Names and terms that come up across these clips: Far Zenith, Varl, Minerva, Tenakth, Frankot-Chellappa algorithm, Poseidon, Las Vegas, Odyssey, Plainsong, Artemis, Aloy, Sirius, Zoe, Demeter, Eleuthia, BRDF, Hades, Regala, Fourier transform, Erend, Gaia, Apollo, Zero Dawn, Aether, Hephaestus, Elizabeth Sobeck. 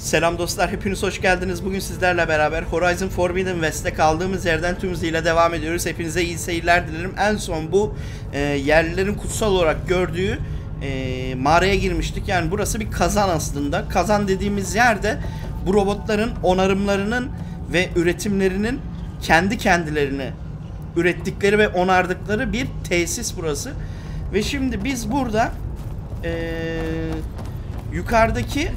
Selam dostlar, hepiniz hoş geldiniz. Bugün sizlerle beraber Horizon Forbidden West'te kaldığımız yerden tüm hızıyla devam ediyoruz. Hepinize iyi seyirler dilerim. En son bu yerlilerin kutsal olarak gördüğü mağaraya girmiştik. Yani burası bir kazan aslında. Kazan dediğimiz yerde bu robotların onarımlarının ve üretimlerinin kendi kendilerini ürettikleri ve onardıkları bir tesis burası. Ve şimdi biz burada yukarıdaki...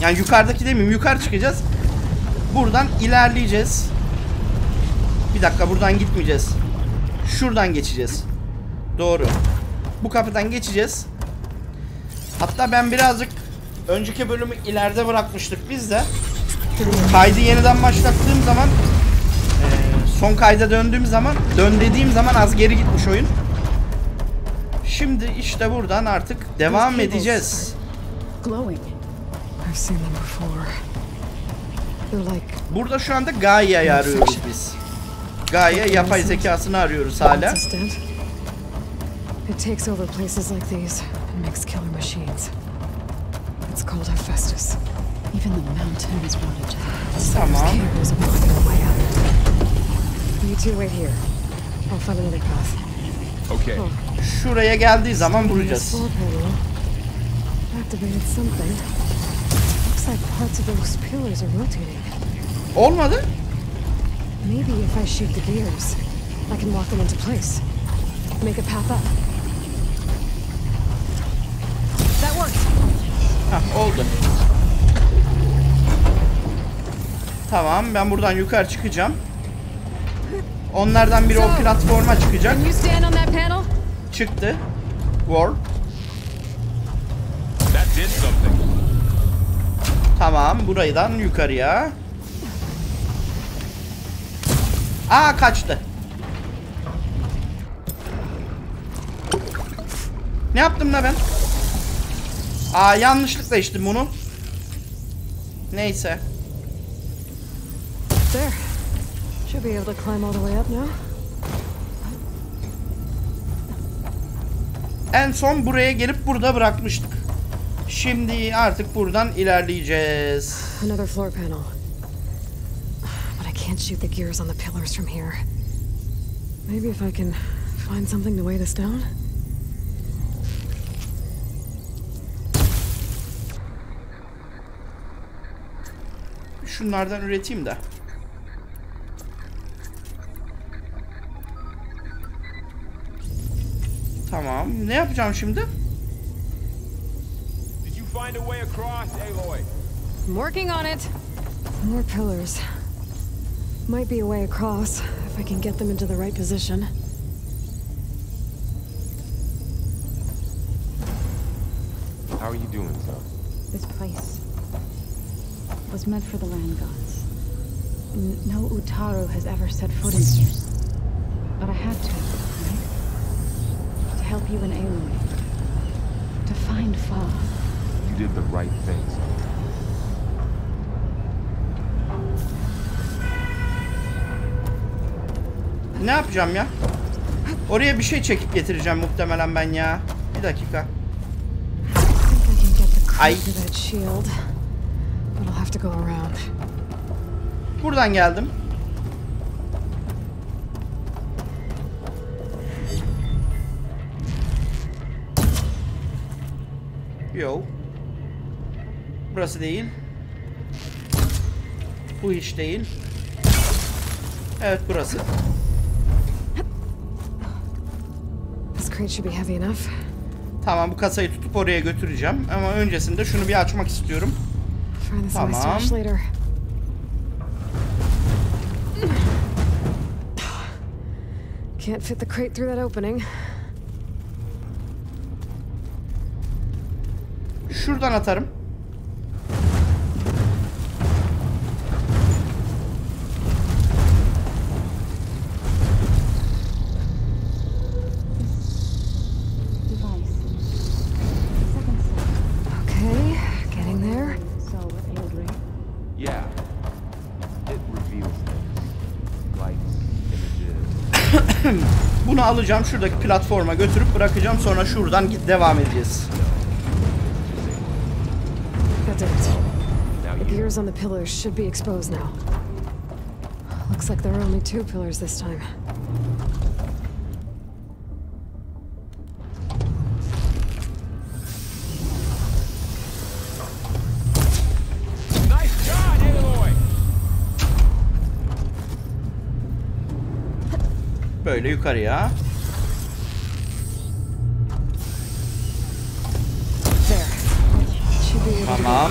Yani yukarıdaki demeyeyim, yukarı çıkacağız. Buradan ilerleyeceğiz. Bir dakika, buradan gitmeyeceğiz. Şuradan geçeceğiz. Doğru. Bu kapıdan geçeceğiz. Hatta ben birazcık önceki bölümü ileride bırakmıştık biz de. Kaydı yeniden başlattığım zaman, son kayda döndüğüm zaman, az geri gitmiş oyun. Şimdi işte buradan artık devam edeceğiz. Burada şu anda Gaia'yı arıyoruz biz. Gaia yapay zekasını arıyoruz hala. It takes over places like these and makes killer machines. It's called Hephaestus. Even the mountain is brought to that. Tamam. You two wait here. I'll find another path. Okay. Şuraya geldiği zaman bulacağız. Olmadı. Maybe if I shoot the gears, I can lock them into place. Make a path up. That worked. Hah, oldu. Tamam, ben buradan yukarı çıkacağım. Onlardan biri o platforma çıkacak. Çıktı. Warp. Tamam, buradan yukarıya. Aa, kaçtı. Ne yaptım da ben? Aa, yanlışlıkla içtim bunu. Neyse. En son buraya gelip burada bırakmıştık. Şimdi artık buradan ilerleyeceğiz. Another floor panel. But I can't shoot the gears on the pillars from here. Maybe if I can find something to weigh this down. Şunlardan üreteyim de. Tamam. Ne yapacağım şimdi? Find a way across, Aloy. I'm working on it. More pillars. Might be a way across if I can get them into the right position. How are you doing, son? This place was meant for the land gods. No Utaru has ever set foot in here. But I had to, right? To help you and Aloy. To find Fa. Did the right things. Ne yapacağım ya? Oraya bir şey çekip getireceğim muhtemelen ben ya. Bir dakika. Ay. Buradan geldim. Yo. Burası değil. Bu hiç değil. Evet, burası. Tamam, bu kasayı tutup oraya götüreceğim. Ama öncesinde şunu bir açmak istiyorum. Tamam. Can't fit the crate through that opening. Şuradan atarım. Bunu alacağım, şuradaki platforma götürüp bırakacağım, sonra şuradan devam edeceğiz. That's it. The gears on the pillars should be exposed now. Looks like there are only 2 pillars this time. Böyle yukarıya. Tamam.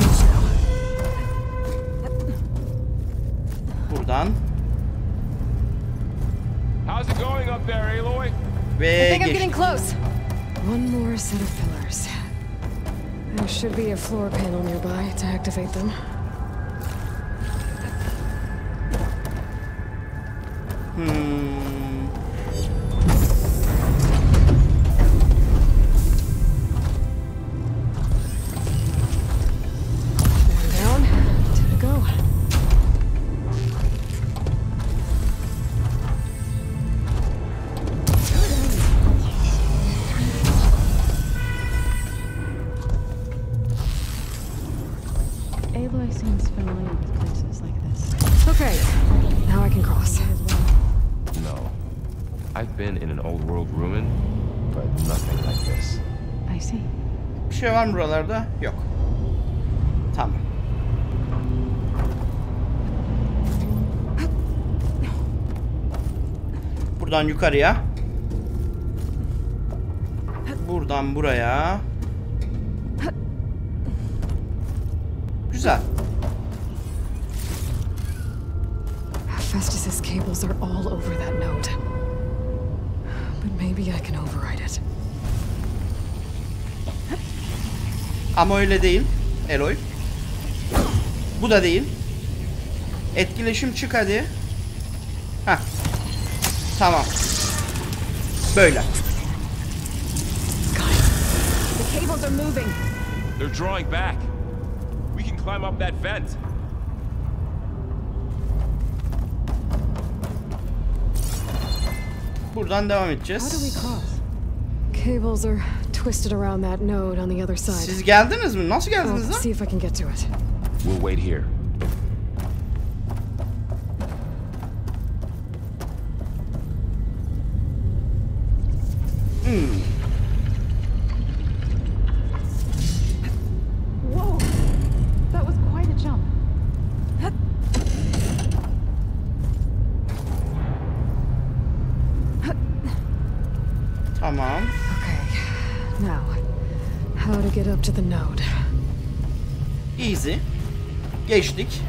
Buradan. How's it going up there, Aloy? I think I'm getting close. One more set of pillars. There should be a floor panel nearby to activate them. Var mı buralarda? Yok. Tamam. Buradan yukarıya. Buradan buraya. Güzel. Hephaestus' cables are all over that node. But maybe I can override it. Ama öyle değil, Aloy. Bu da değil. Etkileşim çık hadi. Heh. Tamam. Böyle. The cables are moving. They're drawing back. We can climb up that vent. Buradan devam edeceğiz. How do we cross? Cables are twisted around that node on the other side. Siz geldiniz mi? Nasıl geldiniz lan? See if I can get to it. We'll wait here. Whoa, that was quite a jump. Tamam. Now, how to get up to the node? Easy. Geçtik.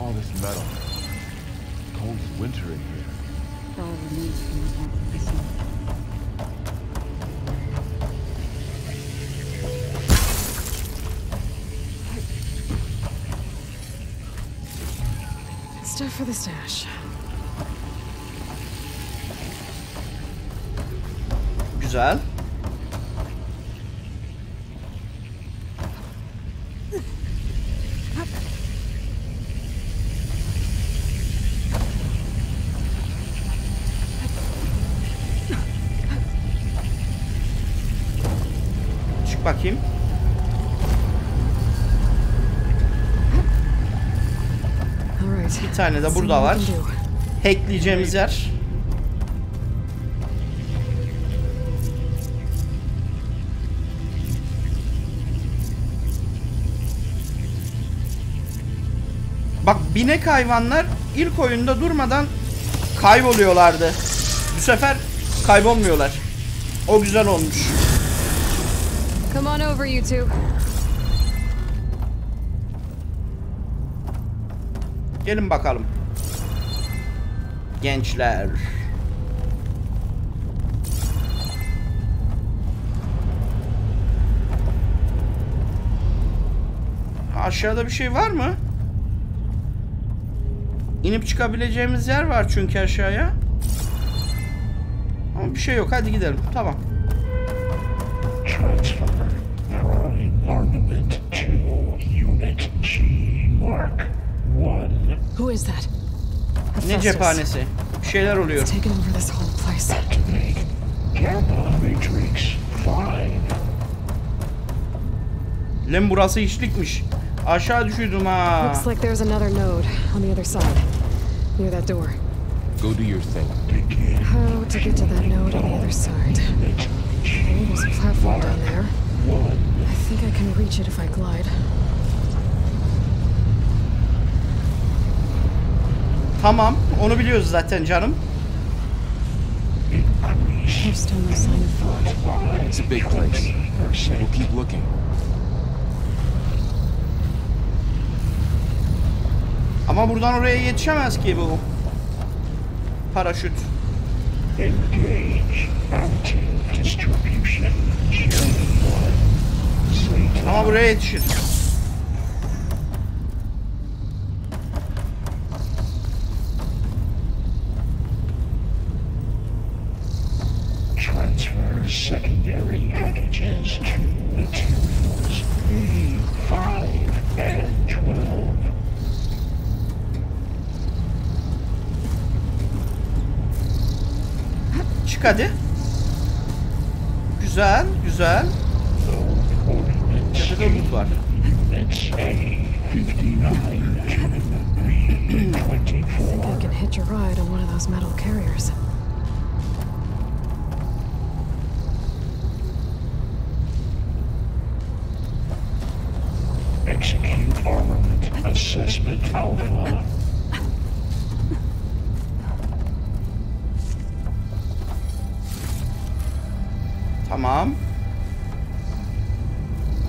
All this metal. Cold as winter in here. All the news from the back of the sea. Stuff for the stash. Güzel. Çık bakayım. Bir tane de burada var. Hackleyeceğimiz yer. Bak binek hayvanlar ilk oyunda durmadan kayboluyorlardı. Bu sefer kaybolmuyorlar. O güzel olmuş. Come on over you two. Gelin bakalım. Gençler. Aşağıda bir şey var mı? İnip çıkabileceğimiz yer var çünkü aşağıya. Ama bir şey yok. Hadi gidelim. Tamam. Ne cephanesi? Bir şeyler oluyor. Lan burası işlikmiş. Aşağı düşüyordum ha. Looks like there's another node on the other side near that door. Go do your thing. How to get to that node on the other side? There's a platform down there. I think I can reach it if I glide. Tamam, onu biliyoruz zaten canım. It's a big place. We'll keep looking. Ama buradan oraya yetişemez ki bu paraşüt. Ama buraya yetişir. Secondary packages to materials E5 and 12. Çık hadi. Güzel, güzel. Burada loot var. I can hitch a ride on one of those metal carriers. Execute armament assessment alpha. Tamam.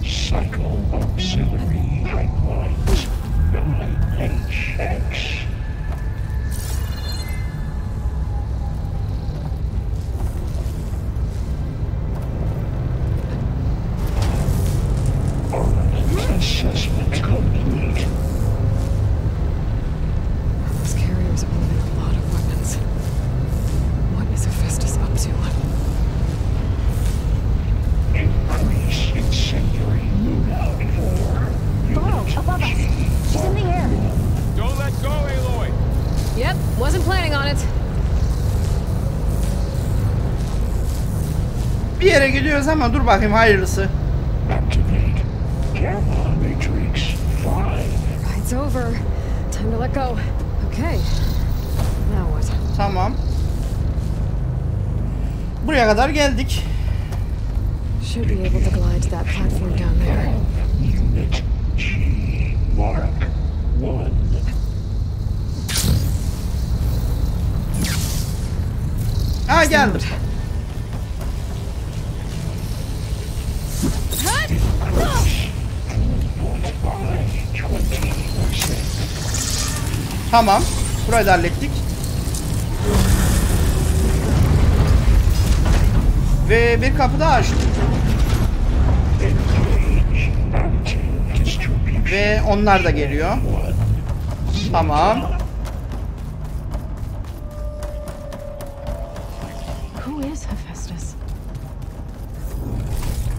Cycle auxiliary pipelines by HX. Gidiyoruz ama dur bakayım hayırlısı. Tamam. Buraya kadar geldik. Ah geldim. Tamam, burayı da hallettik. Ve bir kapı daha açtık. Ve onlar da geliyor. Tamam. Who is Hephaestus?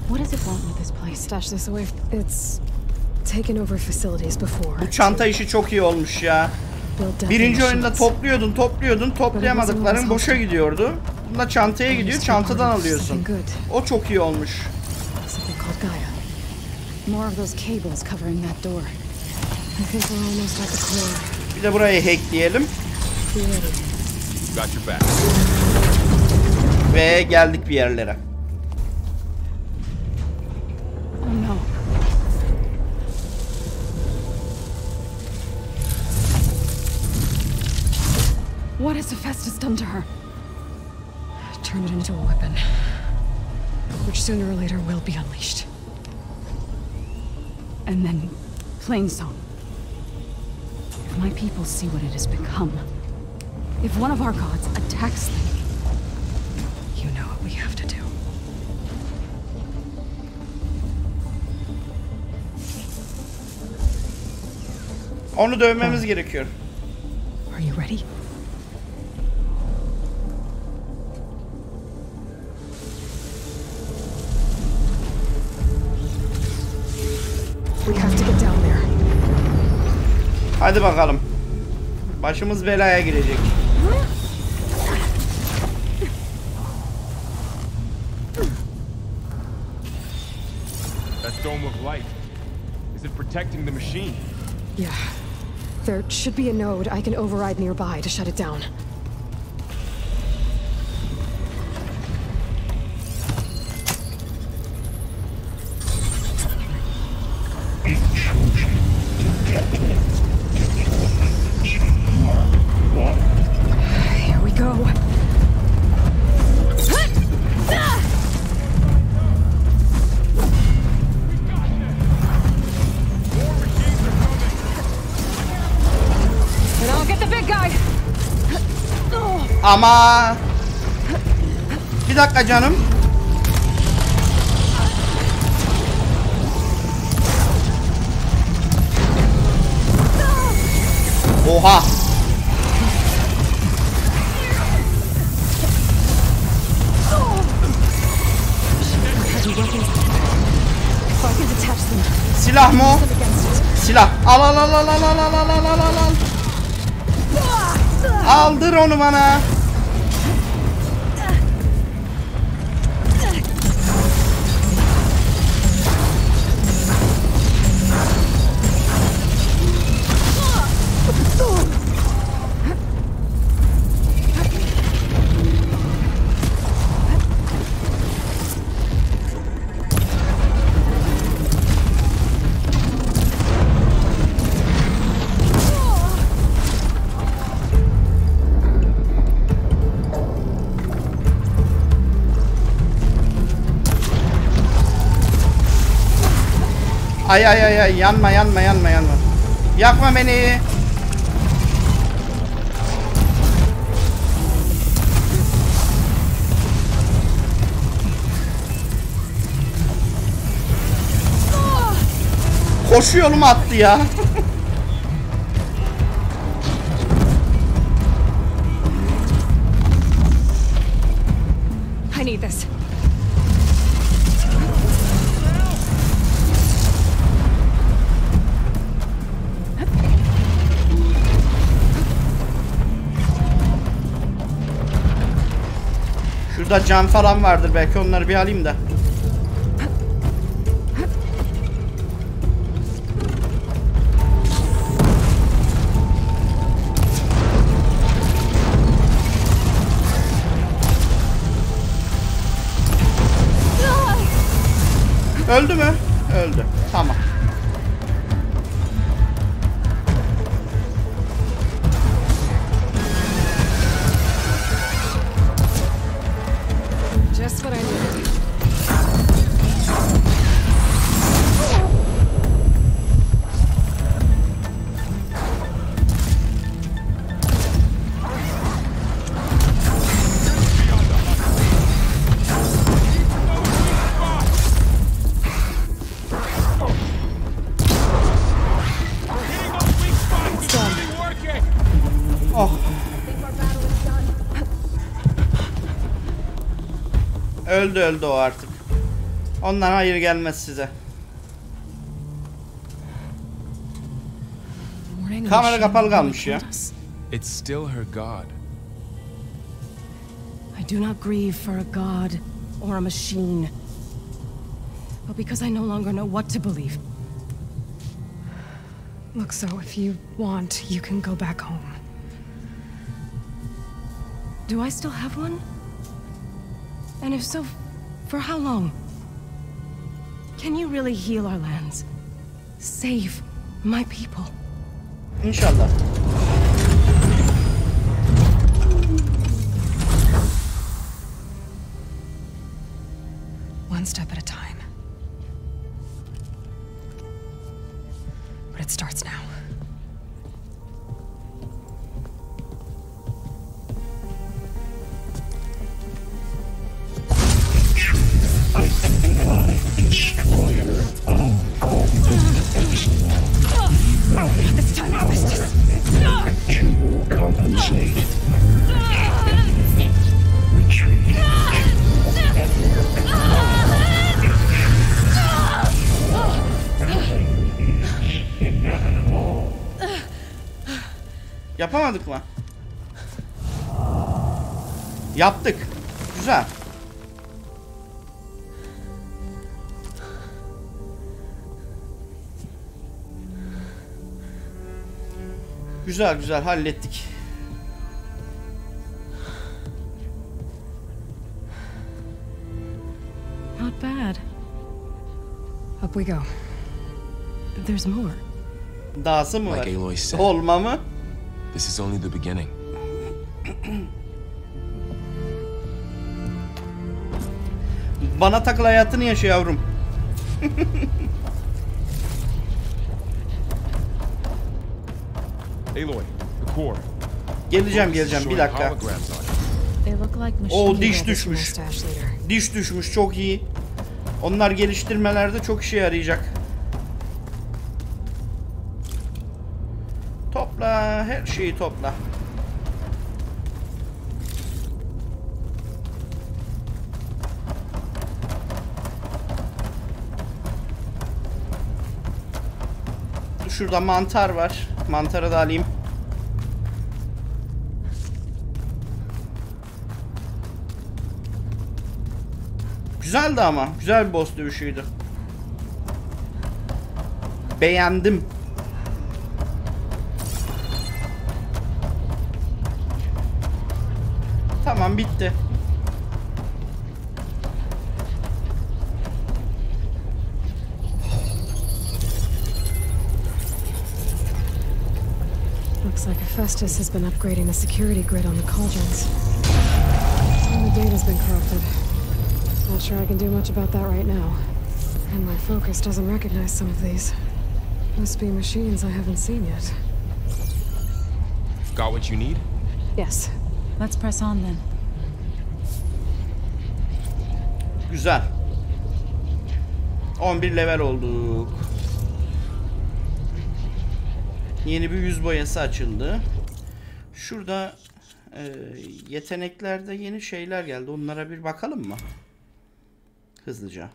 What does it want with this place? Stash this away. It's taken over facilities before. Bu çanta işi çok iyi olmuş ya. Birinci oyunda topluyordun, toplayamadıkların boşa gidiyordu. Bunda çantaya gidiyor, çantadan alıyorsun. O çok iyi olmuş. Bir de burayı hackleyelim. Ve geldik bir yerlere. What has Hephaestus done to her? Turned it into a weapon, which sooner or later will be unleashed. And then, Plainsong. If my people see what it has become, if one of our gods attacks them, you know what we have to do. Onu dövmemiz gerekiyor. Are you ready? Hadi bakalım. Başımız belaya girecek. of protecting the machine. Yeah. There should be a node I can override nearby to shut it down. Ama bir dakika canım. Oha. Silah mı? Silah. Al al al al al al al al al al. Aldır onu bana. Ay ay ay ay, yanma yanma yanma yanma. Yakma beni. Koşu yoluma attı ya. I need this. Burada cam falan vardır belki, onları bir alayım da. Öldü mü? Öldü. Tamam. Öldü öldü o artık. Ondan hayır gelmez size. Kamera kapalı kalmış ya. It's still her god. I do not grieve for a god or a machine. But because I no longer know what to believe. Look, so if you want, you can go back home. Do I still have one? And if so, for how long? Can you really heal our lands? Save my people. Inshallah. One step at a time. But it starts now. Yapamadık mı? Yaptık. Güzel. Güzel güzel hallettik. Not bad. Up we go. There's more. Dahası mı var? Olma mı? This is only the beginning. Bana takıl hayatını yaşa yavrum. Aloy, the core. Geleceğim bir dakika. O diş düşmüş. Diş düşmüş, çok iyi. Onlar geliştirmelerde çok işe yarayacak. Topla, her şeyi topla. Şurada mantar var. Mantarı da alayım. Güzeldi ama. Güzel bir boss dövüşüydü. Beğendim. Tamam, bitti. Looks like Hephaestus has been upgrading the security grid on the cauldrons. And the data's been corrupted. Not sure I can do much about that right now. And my focus doesn't recognize some of these. Must be machines I haven't seen yet. Got what you need? Yes. Let's press on then. Güzel. 11 level olduk. Yeni bir yüz boyası açıldı. Şurada yeteneklerde yeni şeyler geldi. Onlara bir bakalım mı? Hızlıca.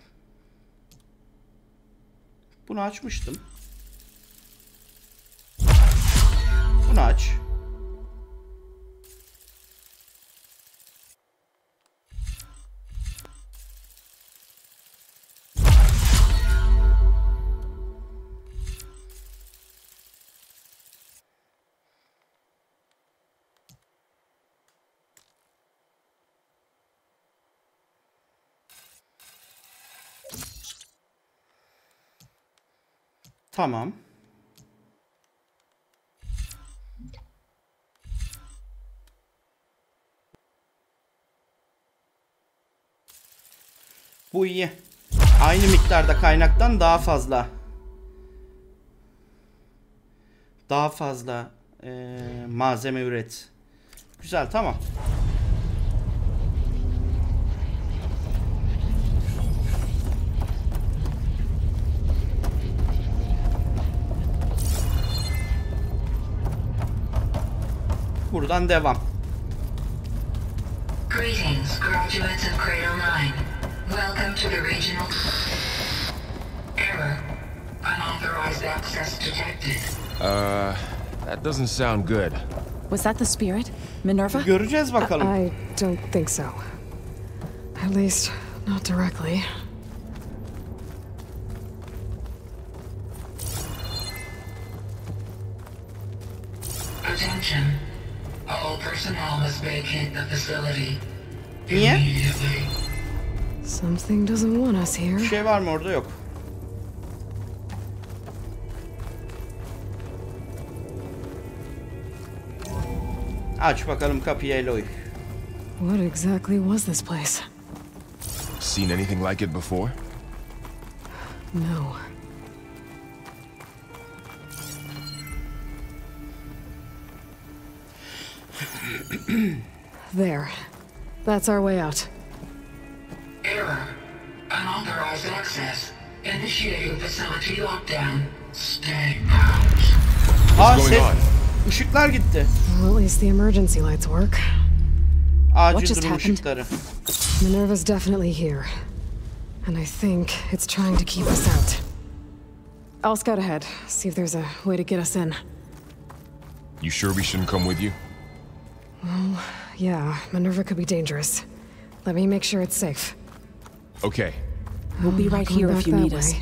Bunu açmıştım. Bunu aç. Tamam. Bu iyi. Aynı miktarda kaynaktan daha fazla. Daha fazla malzeme üret. Güzel, tamam. Buradan devam. Greetings, graduates of Cradle 9. Welcome to the regional error. Unauthorized access detected. That doesn't sound good. Was that the spirit, Minerva? Göreceğiz bakalım. I don't think so. At least not directly. Attention. All personnel must vacate the facility. Niye? Something doesn't want us here. Bir şey var mı orada? Yok. Aç bakalım kapıyı Aloy. What exactly was this place? Seen anything like it before? No. There. That's our way out. Error. Unauthorized access. Initiating facility lockdown. Stay out. What's going on? Işıklar gitti. Well, at least the emergency lights work. What just happened? Minerva's definitely here. And I think it's trying to keep us out. I'll scout ahead, see if there's a way to get us in. You sure we shouldn't come with you? Well, yeah, Minerva could be dangerous. Let me make sure it's safe. Okay. We'll be right here if you need us.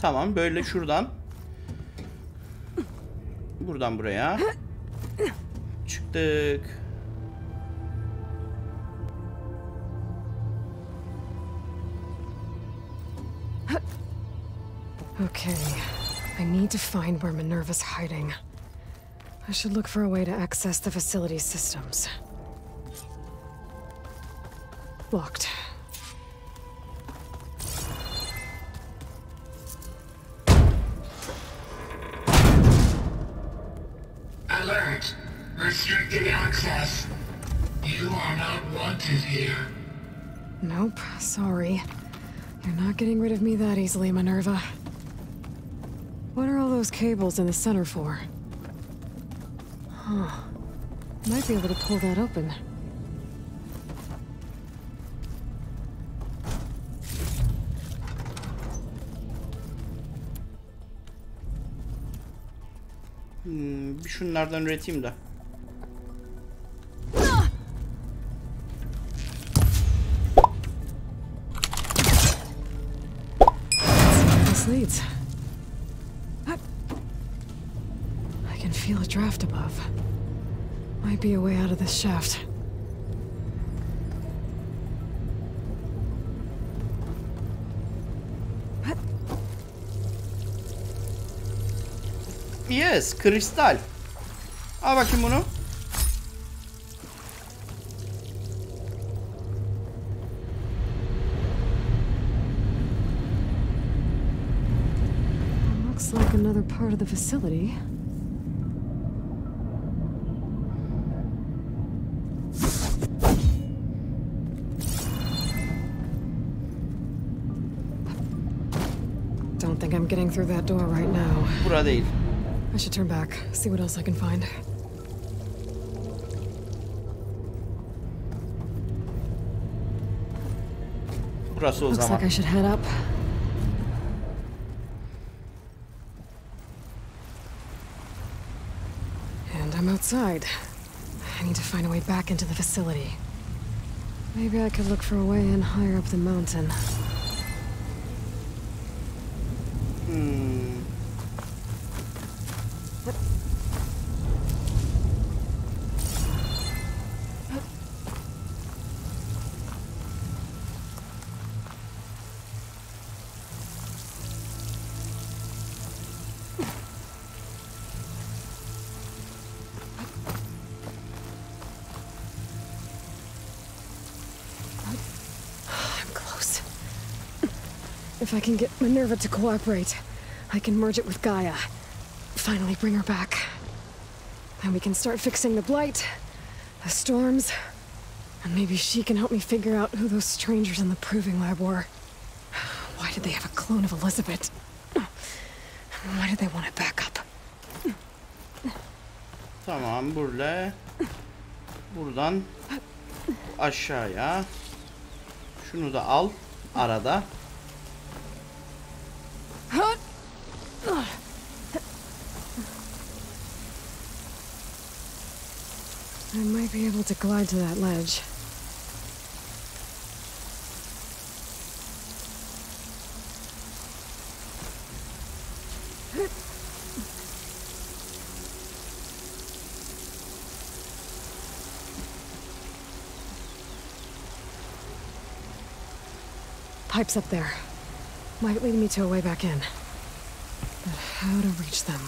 Tamam, böyle şuradan. Buradan buraya. Çıktık. Okay, I need to find where Minerva's hiding. I should look for a way to access the facility's systems. Locked. Alert! Restricted access. You are not wanted here. Nope, sorry. You're not getting rid of me that easily, Minerva. What are all those cables in the center for? Huh. Might be able to pull that open. Bir şunlardan üreteyim de. Draft above. Might be a way out of this shaft. Yes, kristal. Al bakayım bunu. Looks like another part of the facility. I'm getting through that door right now. I should turn back, see what else I can find. Looks like I should head up. And I'm outside. I need to find a way back into the facility. Maybe I could look for a way in higher up the mountain. If I can get Minerva to cooperate, I can merge it with Gaia. Finally bring her back. Then we can start fixing the blight, the storms, and maybe she can help me figure out who those strangers in the proving lab were. Why did they have a clone of Elizabeth? And why did they want it back up? Tamam, buradan aşağıya. Şunu da al arada. I might be able to glide to that ledge. Pipes up there. Might lead me to a way back in. But how to reach them?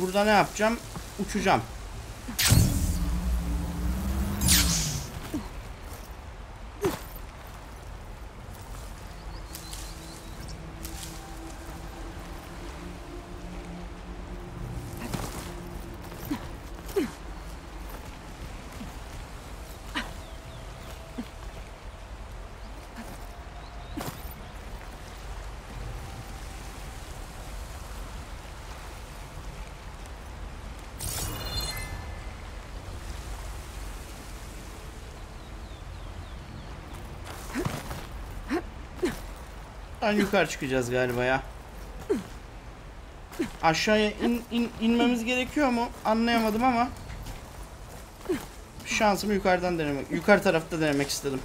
Burada ne yapacağım? Uçacağım. Alttan yukarı çıkacağız galiba ya. Aşağıya inmemiz gerekiyor mu? Anlayamadım ama şansımı yukarıdan denemek, yukarı tarafta denemek istedim.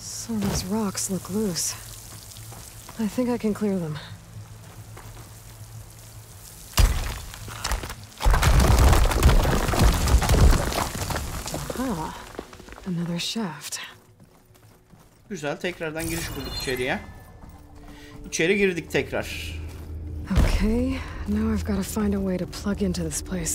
Some of these rocks look loose. I think I can clear them. Aha, another shaft. Güzel, tekrardan giriş bulduk içeriye. İçeri girdik tekrar. Okay, now I've got to find a way to plug into this place.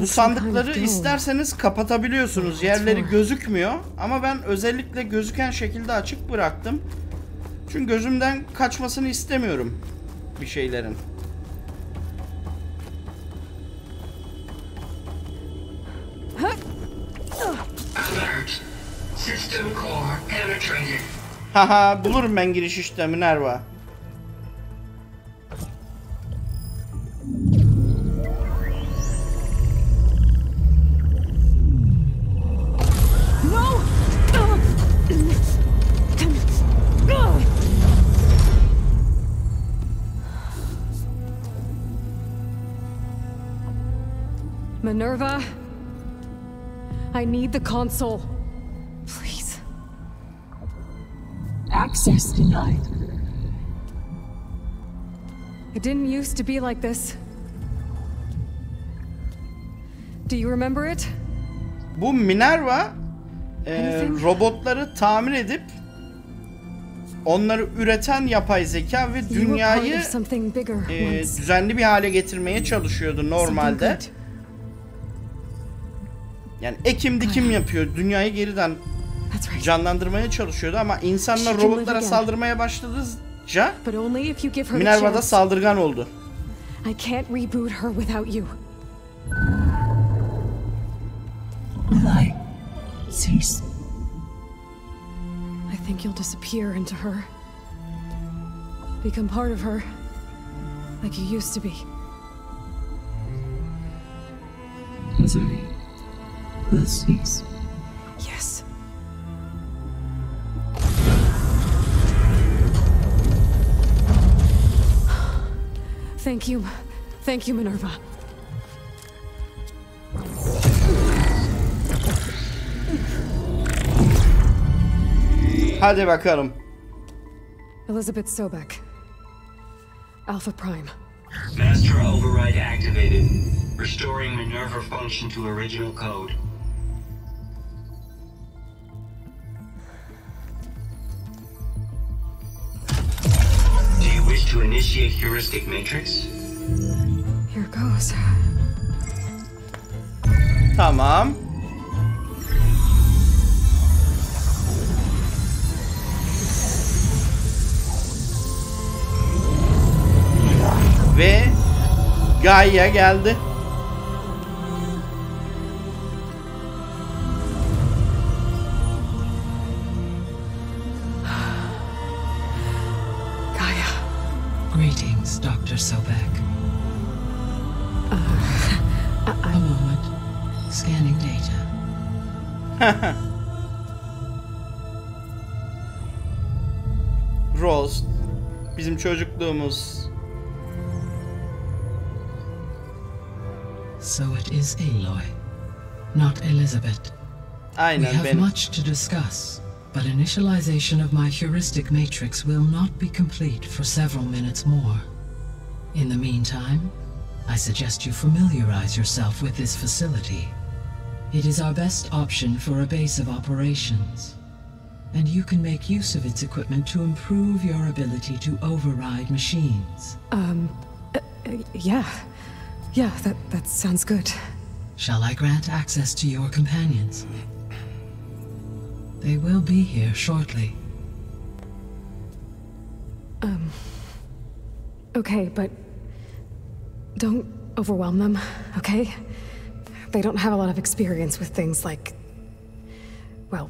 Bu sandıkları isterseniz kapatabiliyorsunuz. Yerleri gözükmüyor ama ben özellikle gözüken şekilde açık bıraktım. Çünkü gözümden kaçmasını istemiyorum bir şeylerin. Haha, bulurum ben giriş işte Minerva. Minerva, I need the console. Please. Access denied. It didn't used to be like this. Do you remember it? Bu Minerva robotları tamir edip onları üreten yapay zeka ve dünyayı düzenli bir hale getirmeye çalışıyordu normalde. Yani ekim dikim yapıyor, dünyayı geriden canlandırmaya çalışıyordu ama insanlar robotlara saldırmaya başladıkça Minerva da saldırgan oldu. Let's cease. Yes. Thank you, Minerva. Hadi bakalım. Elizabeth Sobeck, Alpha Prime. Master override activated, restoring Minerva function to original code. To initiate heuristic matrix. Here goes. Tamam. Ve Gaia geldi. Dr. Sobeck. A moment. Scanning data. Rose, bizim çocukluğumuz. So it is Aloy, not Elizabeth. Aynen, we have much to discuss, but initialization of my heuristic matrix will not be complete for several minutes more. In the meantime, I suggest you familiarize yourself with this facility. It is our best option for a base of operations, and you can make use of its equipment to improve your ability to override machines. Yeah, that sounds good. Shall I grant access to your companions? They will be here shortly. Okay, but don't overwhelm them, okay? They don't have a lot of experience with things like, well...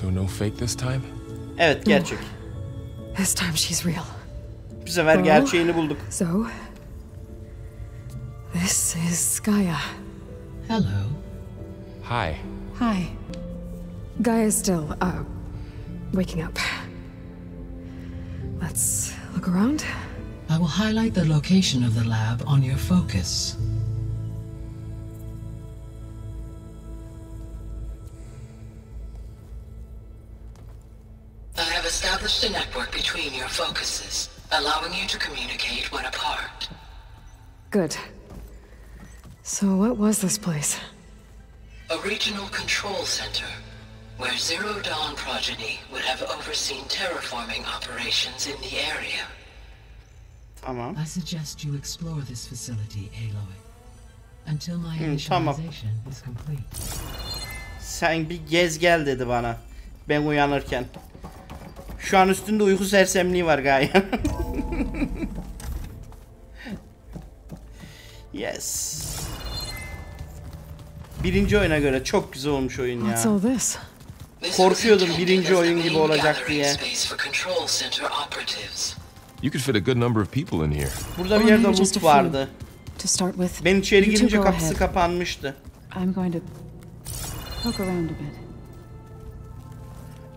So no fake this time? Evet, gerçek. No. This time she's real. Bu sefer gerçeğini bulduk. So, this is Gaia. Hello. Hi. Hi. Gaia's still waking up. Let's look around. I will highlight the location of the lab on your focus. I have established a network between your focuses, allowing you to communicate when apart. Good. So what was this place? A regional control center, where Zero Dawn progeny would have overseen terraforming operations in the area. Tamam. I suggest you explore this facility, Aloy, until my initialization is complete. Sen bir gez gel dedi bana. Ben uyanırken. Şu an üstünde uyku sersemliği var gayet. Yes. Birinci oyuna göre çok güzel olmuş oyun ya. Korkuyordum birinci oyun gibi olacak diye. You could fit a good number of people in here. Burada bir yerde loot vardı. Ben içeri girince kapısı kapanmıştı.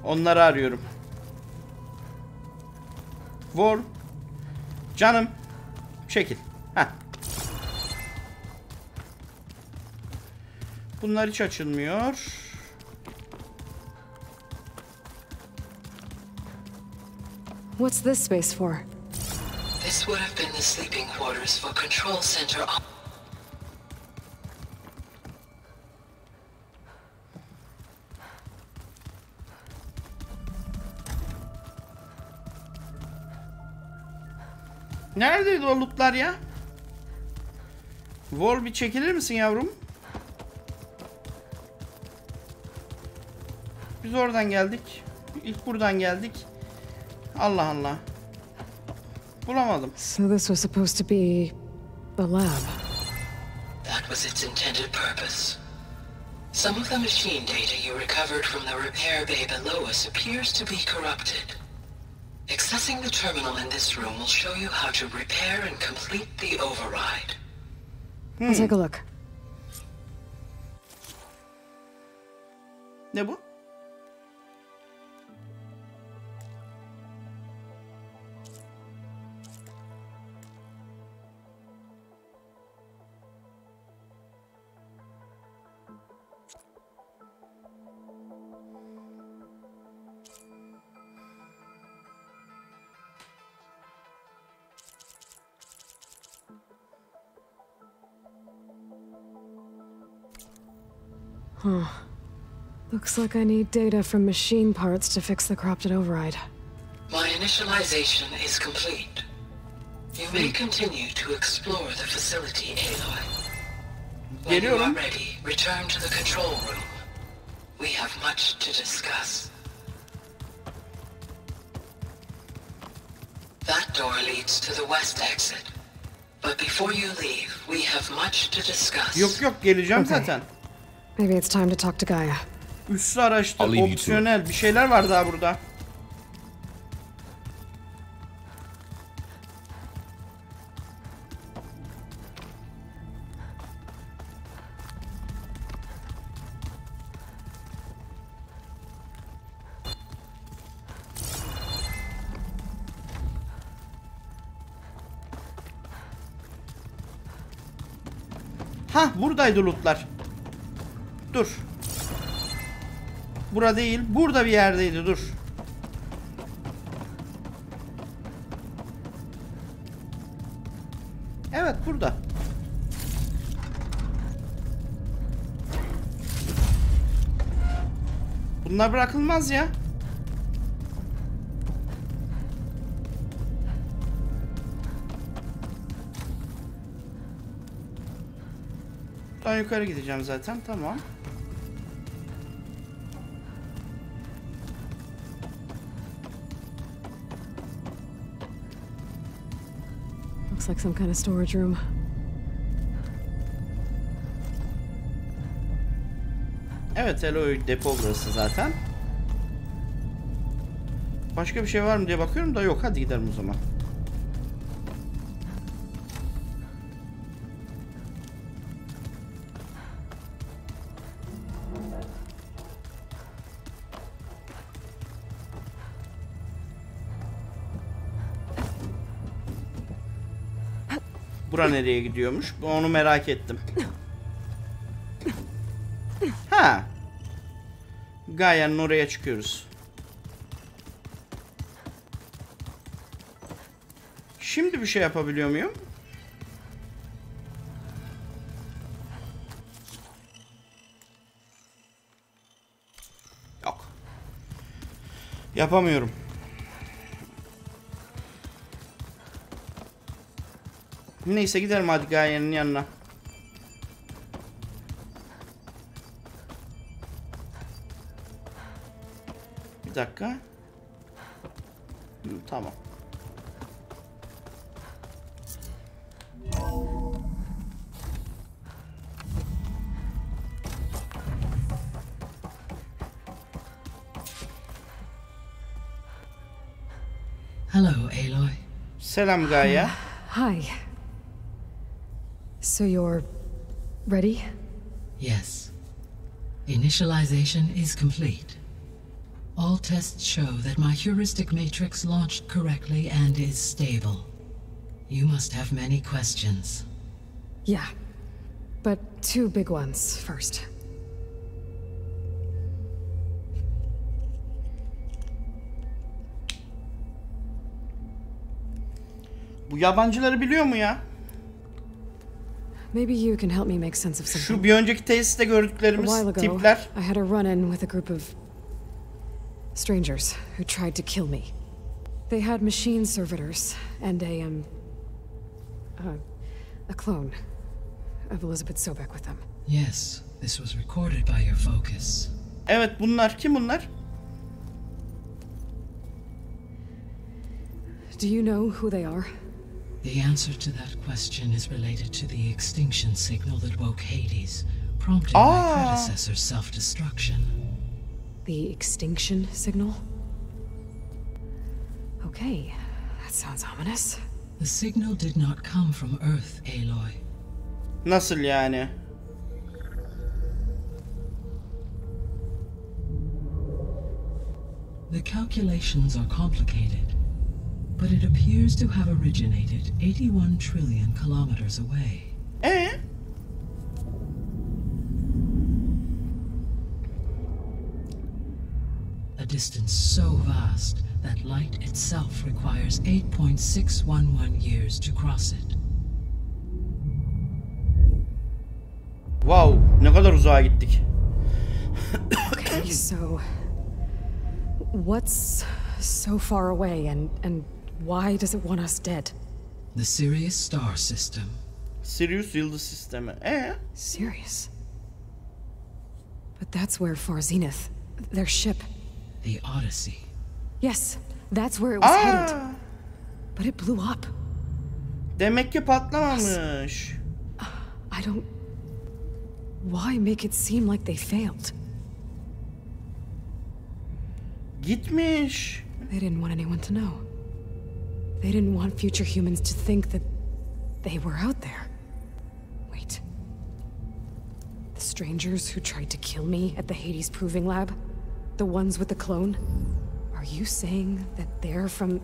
Onları arıyorum. Vur. Canım. Çekil. Heh. Bunlar hiç açılmıyor. What's this space for? This would have been the sleeping quarters for control center. Neredeydi o lootlar ya? Wall bir çekilir misin yavrum? Biz oradan geldik. İlk buradan geldik. Allah Allah. Bulamadım. So this was supposed to be the lab. That was its intended purpose. Some of the machine data you recovered from the repair bay below us appears to be corrupted. Accessing the terminal in this room will show you how to repair and complete the override. Let's take a look. Ne bu? Huh. Looks like I need data from machine parts to fix the corrupted override. My initialization is complete. You may continue to explore the facility, Aloy. When you are ready, return to the control room. We have much to discuss. That door leads to the west exit. But before you leave, we have much to discuss. Yok yok, geleceğim zaten. Maybe it's time to talk to Gaia. Üssü araştır, opsiyonel bir şeyler var daha burada. Hah, buradaydı lootlar. Dur. Burada değil, burada bir yerdeydi. Dur. Evet, burada. Bunlar bırakılmaz ya. Daha yukarı gideceğim zaten, tamam. Looks like some kind of storage room. Evet, Aloy depo burası zaten. Başka bir şey var mı diye bakıyorum da yok. Hadi gidelim o zaman. Bura nereye gidiyormuş? Onu merak ettim. Ha. Gaia'nın oraya çıkıyoruz. Şimdi bir şey yapabiliyor muyum? Yok. Yapamıyorum. Neyse gidelim hadi Gaia'nın yanına. Bir dakika. Tamam. Hello, Aloy. Selam Gaia. Hi. So you're ready? Yes. Initialization is complete. All tests show that my heuristic matrix launched correctly and is stable. You must have many questions. Yeah, but two big ones first. Bu yabancıları biliyor mu ya? Maybe you can help me make sense of something. Şu bir önceki tesiste gördüklerimiz tipler. I had a run-in with a group of strangers who tried to kill me. They had machine servitors and a clone of Elizabeth Sobeck with them. Yes, this was recorded by your focus. Evet, bunlar kim bunlar? Do you know who they are? The answer to that question is related to the extinction signal that woke Hades, prompted my predecessor's self-destruction. The extinction signal? Okay, that sounds ominous. The signal did not come from Earth, Aloy. Nasıl yani? The calculations are complicated. But it appears to have originated 81 trillion kilometers away. A distance so vast that light itself requires 8.611 years to cross it. Wow, ne kadar uzağa gittik. Okay, so what's so far away and why does it want us dead? The Sirius star system. Sirius yıldız sistemi. Sirius. But that's where Far Zenith, their ship. The Odyssey. Yes, that's where it was headed. But it blew up. Demek ki patlamamış. I don't. Why make it seem like they failed? Gitmiş. They didn't want anyone to know. They didn't want future humans to think that they were out there. Wait. The strangers who tried to kill me at the Hades Proving Lab? The ones with the clone? Are you saying that they're from...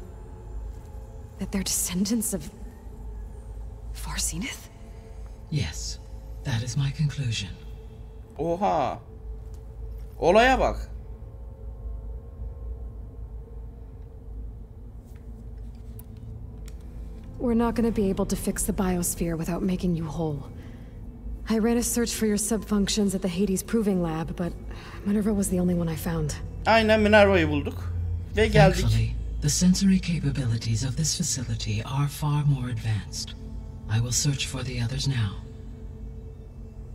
that they're descendants of... Far Zenith? Yes. That is my conclusion. Oha. Olaya bak. We're not going to be able to fix the biosphere without making you whole. I ran a search for your subfunctions at the Hades Proving Lab, but Minerva was the only one I found. Aynen Minerva'yı bulduk ve geldik. Thankfully, the sensory capabilities of this facility are far more advanced. I will search for the others now.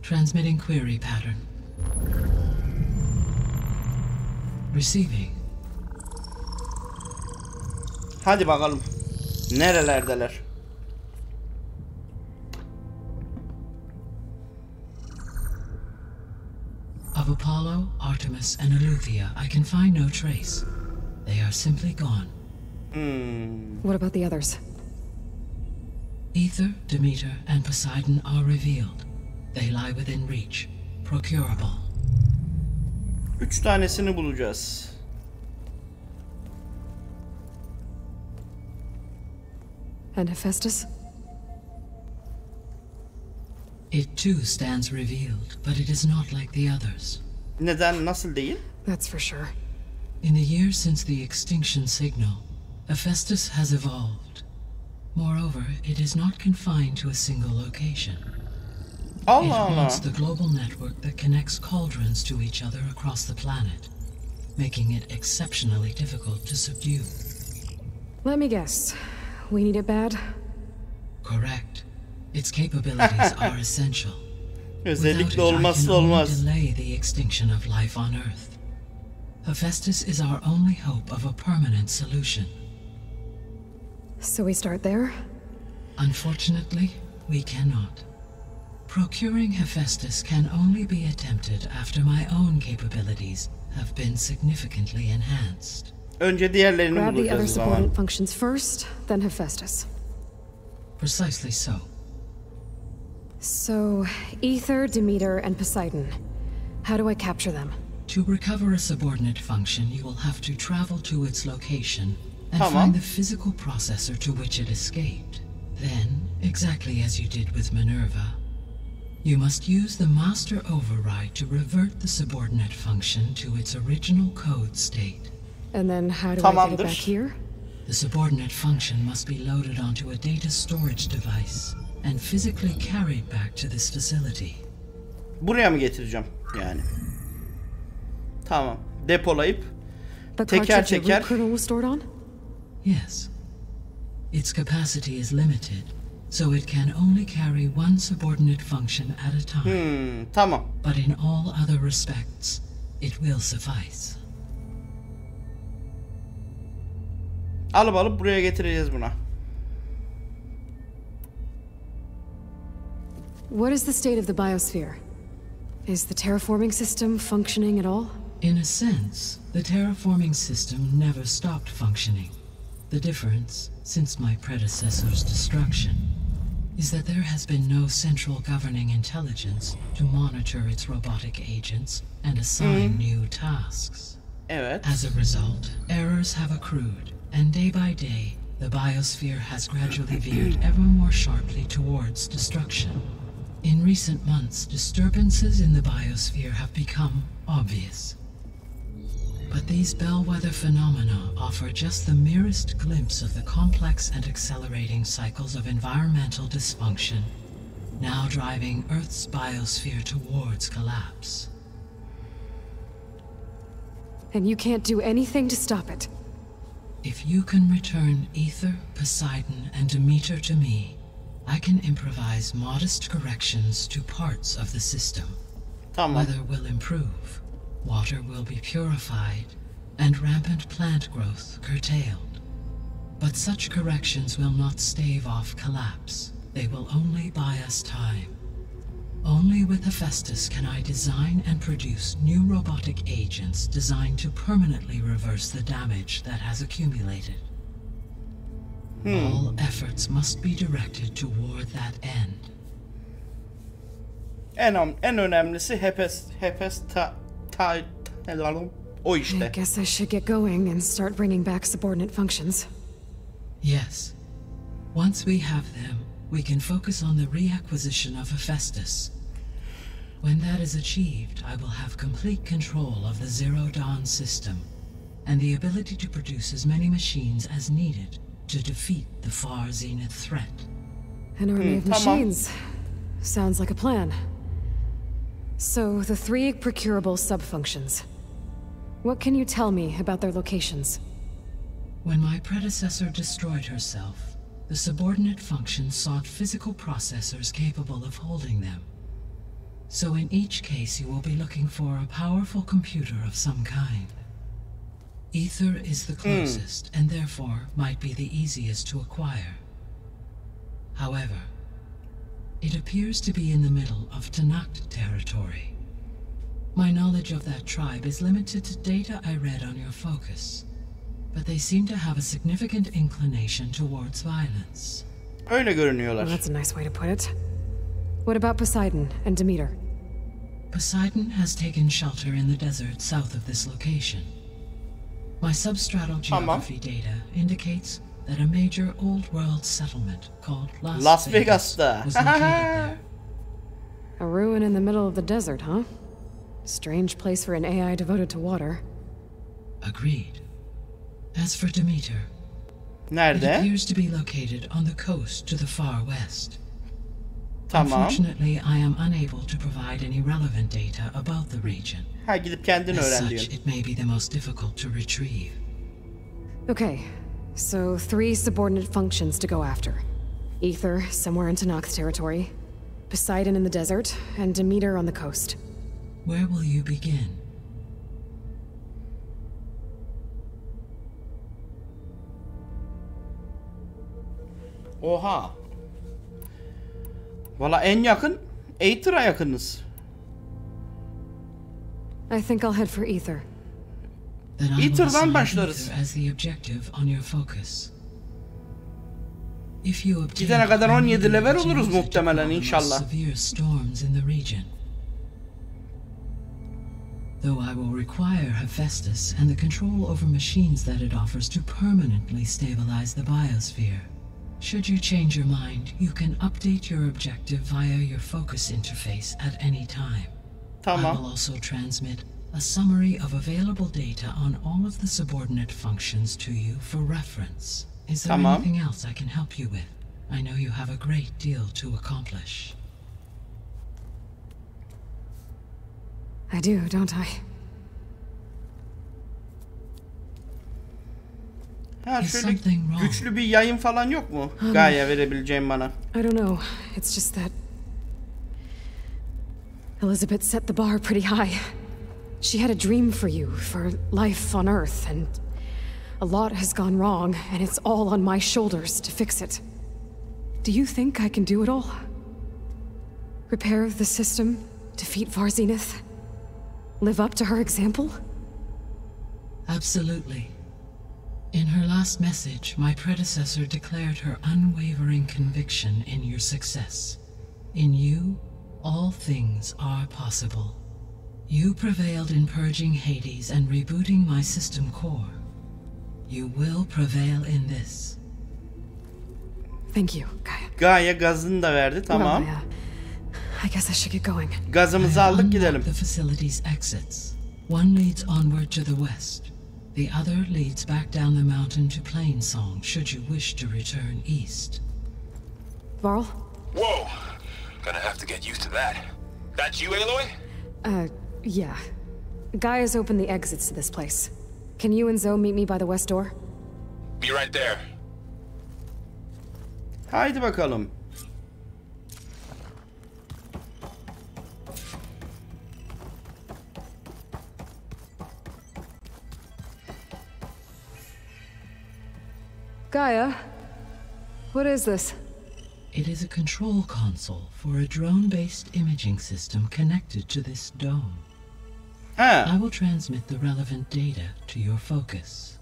Transmitting query pattern. Receiving. Hadi bakalım. Nerelerdeler? Of Apollo, Artemis, and Eleuthia, I can find no trace. They are simply gone. What about the others? Aether, Demeter, and Poseidon are revealed. They lie within reach. Procurable. 3 tanesini bulacağız. And Hephaestus? It too stands revealed, but it is not like the others. Neden, nasıl değil? That's for sure. In the years since the extinction signal, Hephaestus has evolved. Moreover, it is not confined to a single location. It haunts the global network that connects cauldrons to each other across the planet, making it exceptionally difficult to subdue. Let me guess. We need it bad? Correct. Its capabilities are essential. Özellikle olmazsa olmaz. Delay the extinction of life on Earth. Hephaestus is our only hope of a permanent solution. So we start there? Unfortunately, we cannot. Procuring Hephaestus can only be attempted after my own capabilities have been significantly enhanced. Önce diğerlerini bulacağız. Grab the other subordinate functions first, then Hephaestus. Precisely so. So, Aether, Demeter, and Poseidon. How do I capture them? To recover a subordinate function, you will have to travel to its location and find the physical processor to which it escaped. Then, exactly as you did with Minerva, you must use the master override to revert the subordinate function to its original code state. And then how do I get it back here? The subordinate function must be loaded onto a data storage device and physically carried back to this facility. Buraya mı getireceğim yani? Tamam. Depolayıp teker teker. Yes. Its capacity is limited, so it can only carry one subordinate function at a time. Tamam. But in all other respects, it will suffice. Alıp alıp buraya getireceğiz buna. What is the state of the biosphere? Is the terraforming system functioning at all? In a sense, the terraforming system never stopped functioning. The difference, since my predecessor's destruction, is that there has been no central governing intelligence to monitor its robotic agents and assign new tasks. As a result, errors have accrued. And day by day, the biosphere has gradually veered ever more sharply towards destruction. In recent months, disturbances in the biosphere have become obvious. But these bellwether phenomena offer just the merest glimpse of the complex and accelerating cycles of environmental dysfunction, now driving Earth's biosphere towards collapse. And you can't do anything to stop it. If you can return Aether, Poseidon, and Demeter to me, I can improvise modest corrections to parts of the system. Weather will improve, water will be purified, and rampant plant growth curtailed. But such corrections will not stave off collapse. They will only buy us time. Only with Hephaestus can I design and produce new robotic agents designed to permanently reverse the damage that has accumulated. All efforts must be directed toward that end. En önemlisi o işte. I guess I should get going and start bringing back subordinate functions. Yes. Once we have them, we can focus on the reacquisition of Hephaestus. When that is achieved, I will have complete control of the Zero Dawn system, and the ability to produce as many machines as needed to defeat the Far Zenith threat. An army of machines. Sounds like a plan. So, the 3 procurable subfunctions. What can you tell me about their locations? When my predecessor destroyed herself, the subordinate function sought physical processors capable of holding them. So in each case you will be looking for a powerful computer of some kind. Aether is the closest, and therefore might be the easiest to acquire. However, it appears to be in the middle of Tenakth territory. My knowledge of that tribe is limited to data I read on your focus. but they seem to have a significant inclination towards violence. Well, that's a nice way to put it. What about Poseidon and Demeter? Poseidon has taken shelter in the desert south of this location. My substratal geography data indicates that a major old world settlement called Las Vegas was located there. A ruin in the middle of the desert, huh? Strange place for an AI devoted to water. Agreed. As for Demeter, it appears to be located on the coast to the far west. Unfortunately, I am unable to provide any relevant data about the region. As such, it may be the most difficult to retrieve. Okay, so three subordinate functions to go after. Aether, somewhere in Tenakth territory. Poseidon in the desert, and Demeter on the coast. Where will you begin? Oha. Valla en yakın Aether'a yakınız. I think I'll head for Aether. Aether'dan başlarız. Gidene kadar 17 level oluruz muhtemelen inşallah. Though I will require Hephaestus and the control over machines that it offers to permanently stabilize the biosphere. Should you change your mind, you can update your objective via your focus interface at any time. I will also transmit a summary of available data on all of the subordinate functions to you for reference. Is there anything else I can help you with? I know you have a great deal to accomplish. I do, don't I? Ha, şöyle güçlü bir yayın falan yok mu? Gaia verebileceğim bana. I don't know. It's just that Elizabeth set the bar pretty high. She had a dream for you, for life on Earth, and a lot has gone wrong, and it's all on my shoulders to fix it. Do you think I can do it all? Repair the system, defeat Far Zenith, live up to her example? Absolutely. In her last message, my predecessor declared her unwavering conviction in your success. In you, all things are possible. You prevailed in purging Hades and rebooting my system core. You will prevail in this. Thank you, Gaia. Gaia gazını da verdi, tamam. Well, I guess I should get going. Gazımızı aldık, gidelim. The facility's exits. One leads onward to the west. The other leads back down the mountain to Plainsong, should you wish to return east. Varl? Whoa! Gonna have to get used to that. That's you, Aloy? Yeah. Gaia's opened the exits to this place. Can you and Zoe meet me by the west door? Be right there. Haydi bakalım. Gaia, what is this? It is a control console for a drone-based imaging system connected to this dome. I will transmit the relevant data to your focus.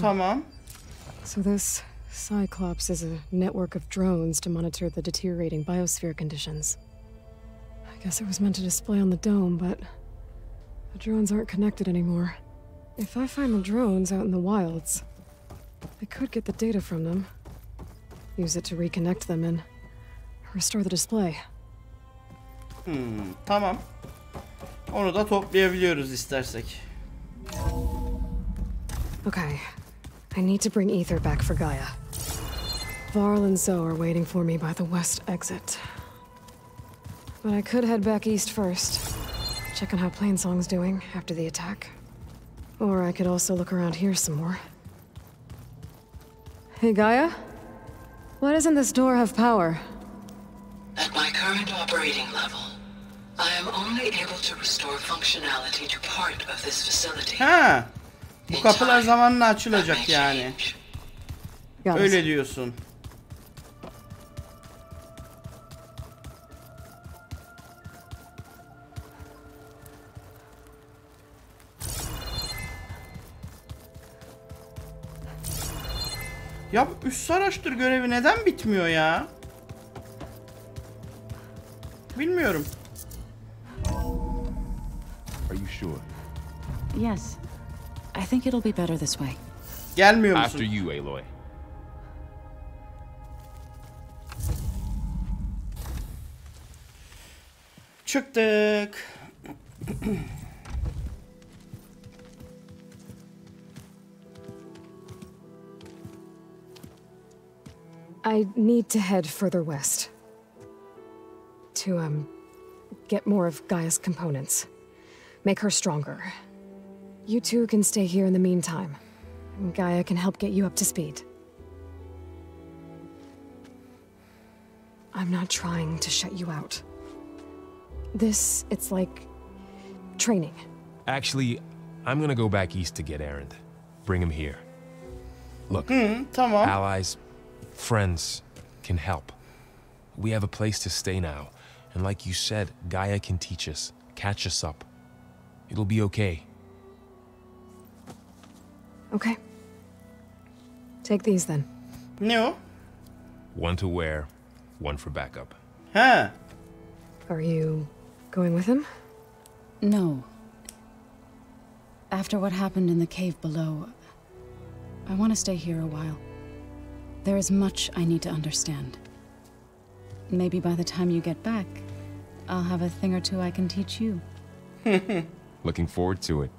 So this Cyclops is a network of drones to monitor the deteriorating biosphere conditions. I guess it was meant to display on the dome, but the drones aren't connected anymore. If I find the drones out in the wilds, I could get the data from them, use it to reconnect them, and restore the display. Tamam. Onu da toplayabiliyoruz istersek. Okay, I need to bring Aether back for Gaia. Varl and Zoe are waiting for me by the west exit, but I could head back east first, check on how Plainsong's doing after the attack, or I could also look around here some more. Hey Gaia, why doesn't this door have power? At my current operating level, I am only able to restore functionality to part of this facility. Bu kapılar zamanla açılacak yani. Öyle diyorsun. Ya bu üssü araştır görevi neden bitmiyor ya? Bilmiyorum. Are you sure? Yes. I think it'll be better this way. Gelmiyor musun? After you, Aloy. Çıktık. I need to head further west to get more of Gaia's components. Make her stronger. You two can stay here in the meantime. And Gaia can help get you up to speed. I'm not trying to shut you out. This, it's like training. Actually, I'm gonna go back east to get Erend. Bring him here. Look, allies, friends can help. We have a place to stay now. And like you said, Gaia can teach us, catch us up. It'll be okay. Okay. Take these then. No. One to wear, one for backup. Huh. Are you going with him? No. After what happened in the cave below, I want to stay here a while. There is much I need to understand. Maybe by the time you get back, I'll have a thing or two I can teach you. Looking forward to it.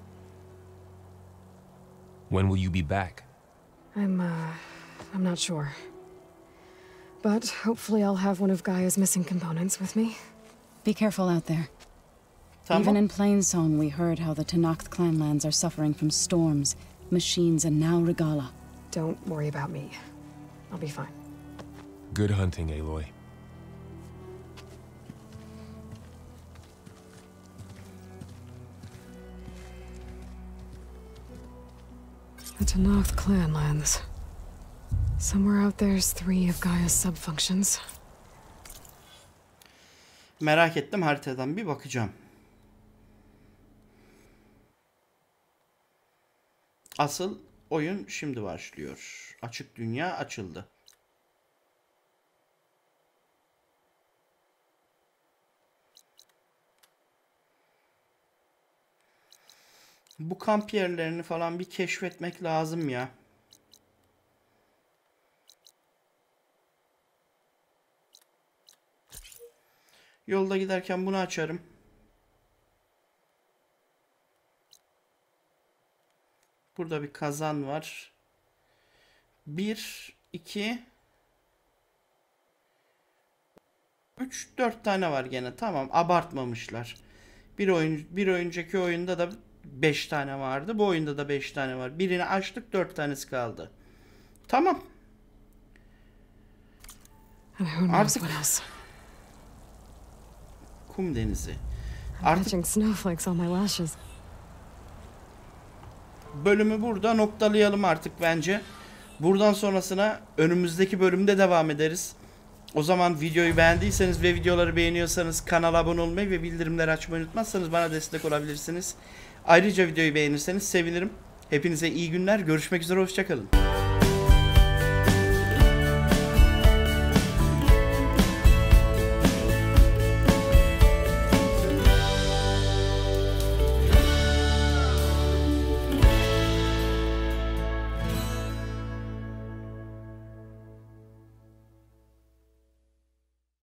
When will you be back? I'm not sure. But hopefully I'll have one of Gaia's missing components with me. Be careful out there. Tamam. Even in Plainsong, we heard how the Tenakth clanlands are suffering from storms, machines, and now Regala. Don't worry about me. I'll be fine. Good hunting, Aloy. The Tenakth clanlands. Somewhere out there's 3 of Gaia's subfunctions. Merak ettim, haritadan bir bakacağım. Asıl oyun şimdi başlıyor. Açık dünya açıldı. Bu kamp yerlerini falan bir keşfetmek lazım ya. Yolda giderken bunu açarım. Burada bir kazan var. 1, 2, 3, 4 tane var gene. Tamam, abartmamışlar. Bir önceki oyunda da 5 tane vardı. Bu oyunda da 5 tane var. Birini açtık, 4 tanesi kaldı. Tamam. Artık... Kum denizi. Artık bölümü burada noktalayalım artık bence. Buradan sonrasına önümüzdeki bölümde devam ederiz. O zaman videoyu beğendiyseniz ve videoları beğeniyorsanız kanala abone olmayı ve bildirimleri açmayı unutmazsanız bana destek olabilirsiniz. Ayrıca videoyu beğenirseniz sevinirim. Hepinize iyi günler. Görüşmek üzere. Hoşça kalın.